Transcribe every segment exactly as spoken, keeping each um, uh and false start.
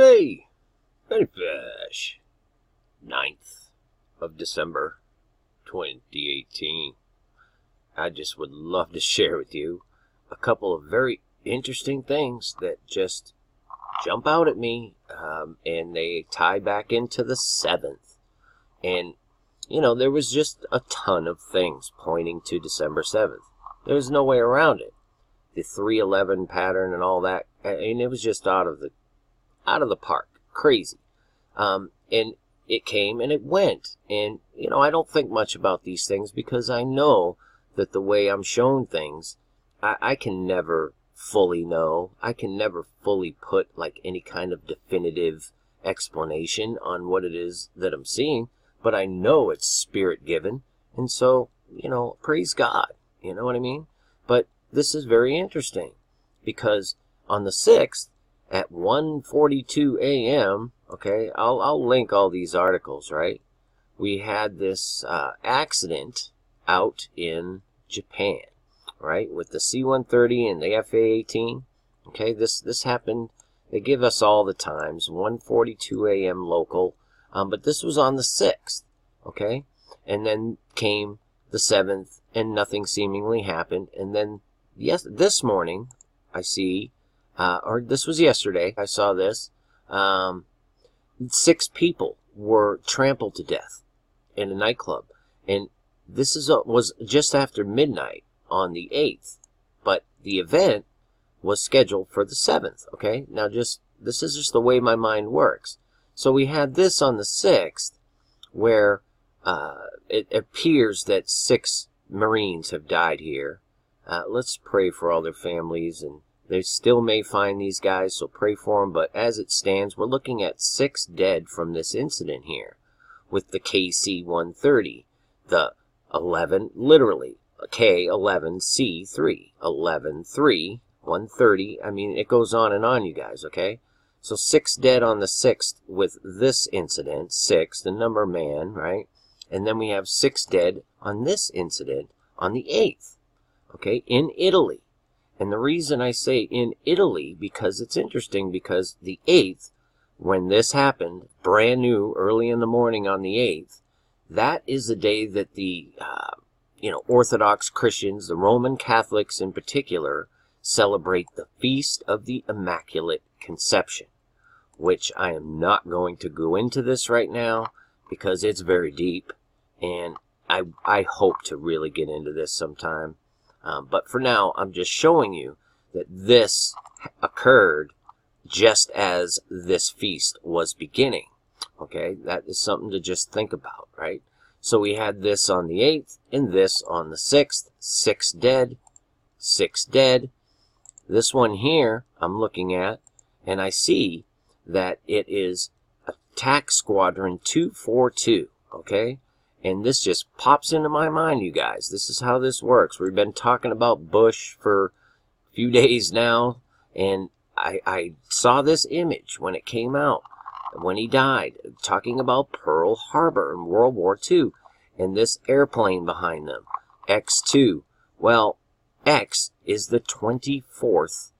be. Many Fish. ninth of December, twenty eighteen. I just would love to share with you a couple of very interesting things that just jump out at me, um, and they tie back into the seventh. And, you know, there was just a ton of things pointing to December seventh. There was no way around it. The three eleven pattern and all that, and it was just out of the, out of the park. Crazy. Um, and it came and it went. And, you know, I don't think much about these things because I know that the way I'm shown things, I, I can never fully know. I can never fully put like any kind of definitive explanation on what it is that I'm seeing, but I know it's spirit given. And so, you know, praise God. You know what I mean? But this is very interesting because on the sixth at one forty-two a m, okay, I'll, I'll link all these articles, right? We had this uh, accident out in Japan, right, with the C one thirty and the F A eighteen, okay? This, this happened, they give us all the times, one forty-two a m local, um, but this was on the sixth, okay? And then came the seventh, and nothing seemingly happened. And then, yes, this morning, I see, uh, or this was yesterday, I saw this, um, six people were trampled to death in a nightclub. And this is a, was just after midnight on the eighth, but the event was scheduled for the seventh, okay? Now, just, this is just the way my mind works. So we had this on the sixth, where uh, it appears that six Marines have died here. Uh, let's pray for all their families, and they still may find these guys, so pray for them. But as it stands, we're looking at six dead from this incident here with the K C one thirty, the eleven, literally K eleven C three, eleven three, one thirty. I mean, it goes on and on, you guys, okay? So six dead on the sixth with this incident, six, the number man, right? And then we have six dead on this incident on the eighth, okay, in Italy. And the reason I say in Italy, because it's interesting, because the eighth, when this happened, brand new, early in the morning on the eighth, that is the day that the, uh, you know, Orthodox Christians, the Roman Catholics in particular, celebrate the Feast of the Immaculate Conception, which I am not going to go into this right now because it's very deep. And I, I hope to really get into this sometime. Um, but for now, I'm just showing you that this occurred just as this feast was beginning. Okay, that is something to just think about, right? So we had this on the eighth and this on the sixth. Six dead, six dead. This one here I'm looking at, and I see that it is Attack Squadron two forty-two, okay? And this just pops into my mind, you guys. This is how this works. We've been talking about Bush for a few days now. And I, I saw this image when it came out, when he died, talking about Pearl Harbor in World War Two. And this airplane behind them, X two. Well, X is the twenty-fourth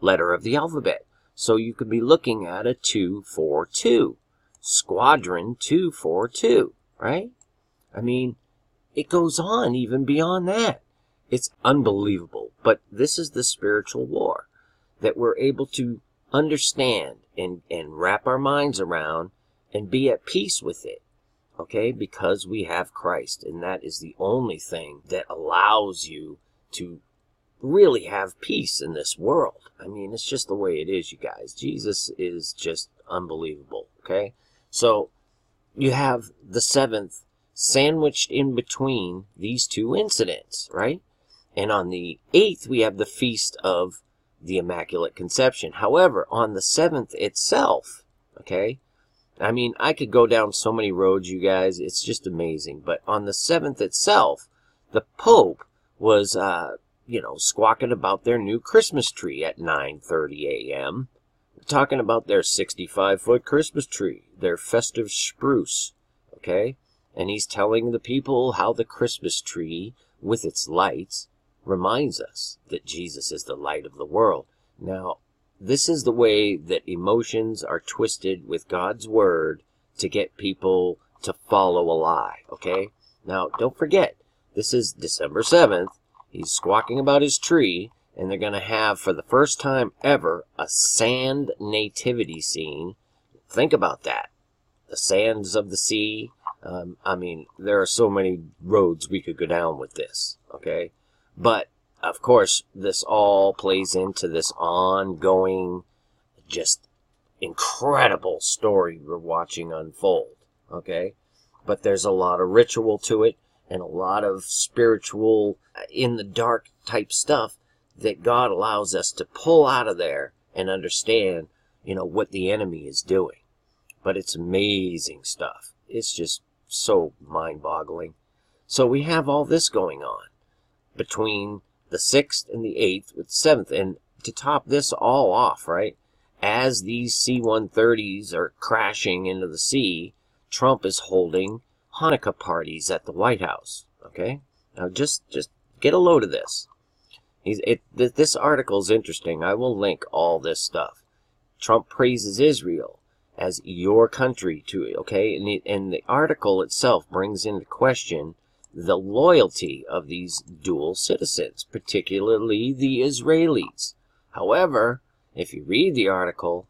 letter of the alphabet. So you could be looking at a two forty-two, Squadron two forty-two. Right? I mean, it goes on even beyond that. It's unbelievable. But this is the spiritual war that we're able to understand and, and wrap our minds around and be at peace with it. Okay? Because we have Christ. And that is the only thing that allows you to really have peace in this world. I mean, it's just the way it is, you guys. Jesus is just unbelievable. Okay? So you have the seventh sandwiched in between these two incidents, right? And on the eighth, we have the Feast of the Immaculate Conception. However, on the seventh itself, okay, I mean, I could go down so many roads, you guys. It's just amazing. But on the seventh itself, the Pope was, uh, you know, squawking about their new Christmas tree at nine thirty a m, talking about their sixty-five foot Christmas tree, their festive spruce, okay? And he's telling the people how the Christmas tree, with its lights, reminds us that Jesus is the light of the world. Now, This is the way that emotions are twisted with God's word to get people to follow a lie, okay? Now, don't forget, this is December seventh. He's squawking about his tree, and they're going to have, for the first time ever, a sand nativity scene. Think about that. The sands of the sea. Um, I mean, there are so many roads we could go down with this, okay? But, of course, this all plays into this ongoing, just incredible story we're watching unfold, okay? But there's a lot of ritual to it and a lot of spiritual, in-the-dark type stuff that God allows us to pull out of there and understand, you know, what the enemy is doing. But it's amazing stuff. It's just so mind-boggling. So we have all this going on between the sixth and the eighth with the seventh. And to top this all off, right, as these C one thirties are crashing into the sea, Trump is holding Hanukkah parties at the White House, okay? Now just, just get a load of this. He's, it, this article is interesting. I will link all this stuff. Trump praises Israel as your country to, okay? And, it, and the article itself brings into question the loyalty of these dual citizens, particularly the Israelis. However, if you read the article,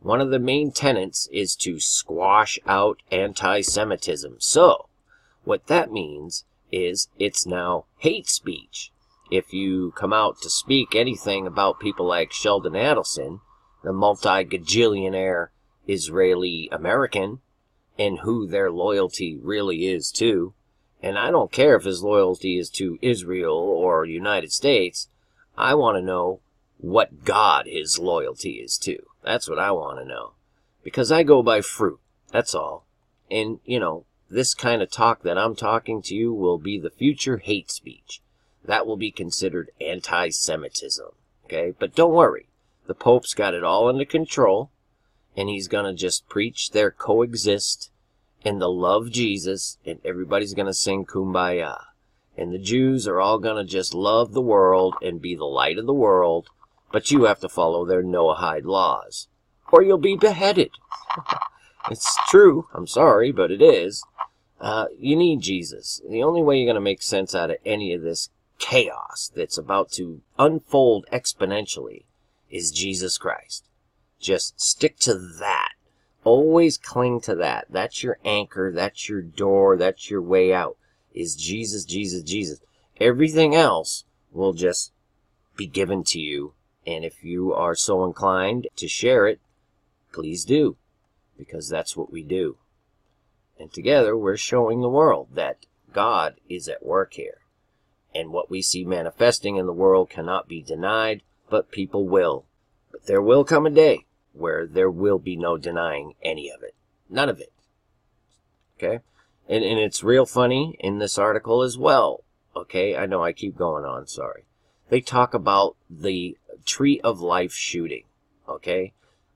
one of the main tenets is to squash out anti-Semitism. So, what that means is it's now hate speech. If you come out to speak anything about people like Sheldon Adelson, the multi-gajillionaire Israeli-American, and who their loyalty really is to, and I don't care if his loyalty is to Israel or United States. I want to know what God his loyalty is to. That's what I want to know. Because I go by fruit. That's all. And, you know, this kind of talk that I'm talking to you will be the future hate speech. That will be considered anti-Semitism. Okay? But don't worry. The Pope's got it all under control. And he's going to just preach their coexist and the love Jesus, and everybody's going to sing Kumbaya. And the Jews are all going to just love the world and be the light of the world, but you have to follow their Noahide laws, or you'll be beheaded. It's true. I'm sorry, but it is. Uh, you need Jesus. The only way you're going to make sense out of any of this chaos that's about to unfold exponentially is Jesus Christ. Just stick to that. Always cling to that. That's your anchor. That's your door. That's your way out. Is Jesus, Jesus, Jesus. Everything else will just be given to you. And if you are so inclined to share it, please do. Because that's what we do. And together we're showing the world that God is at work here. And what we see manifesting in the world cannot be denied, but people will. But there will come a day where there will be no denying any of it. None of it. Okay? And, and it's real funny in this article as well. Okay? I know I keep going on. Sorry. They talk about the Tree of Life shooting. Okay?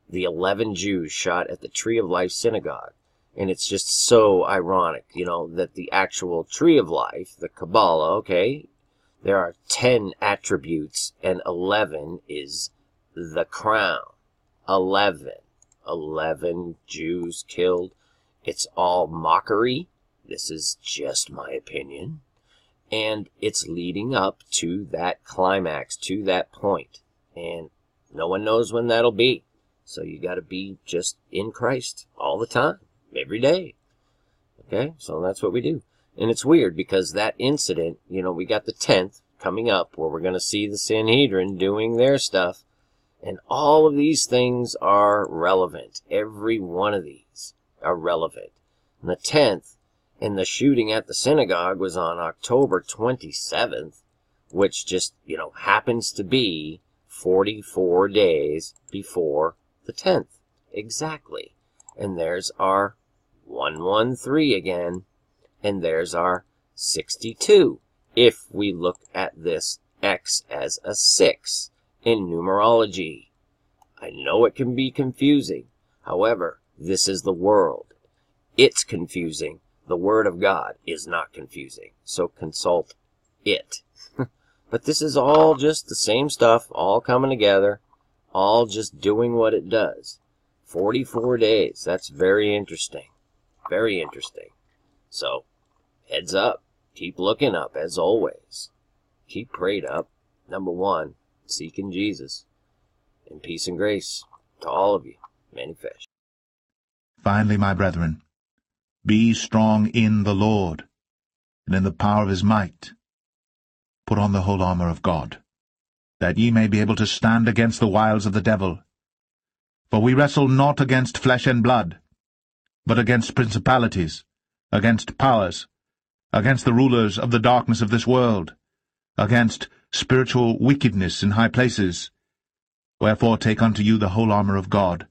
The eleven Jews shot at the Tree of Life synagogue. And it's just so ironic, you know, that the actual Tree of Life, the Kabbalah, okay, there are ten attributes and eleven is the crown. Eleven. Eleven Jews killed. It's all mockery. This is just my opinion. And it's leading up to that climax, to that point. And no one knows when that'll be. So you got to be just in Christ all the time, every day. Okay? So that's what we do. And it's weird because that incident, you know, we got the tenth coming up where we're going to see the Sanhedrin doing their stuff. And all of these things are relevant. Every one of these are relevant. And the tenth, and the shooting at the synagogue was on October twenty-seventh, which just, you know, happens to be forty-four days before the tenth. Exactly. And there's our one one three again. And there's our sixty-two. If we look at this X as a six. In numerology. I know it can be confusing. However, this is the world. It's confusing. The Word of God is not confusing. So consult it. But this is all just the same stuff, all coming together. all just doing what it does. forty-four days. That's very interesting. Very interesting. So, heads up. Keep looking up, as always. Keep prayed up. Number one, seeking Jesus. And peace and grace to all of you. Many Fish. Finally, my brethren, be strong in the Lord, and in the power of his might. Put on the whole armor of God, that ye may be able to stand against the wiles of the devil. For we wrestle not against flesh and blood, but against principalities, against powers, against the rulers of the darkness of this world, against spiritual wickedness in high places. Wherefore take unto you the whole armor of God,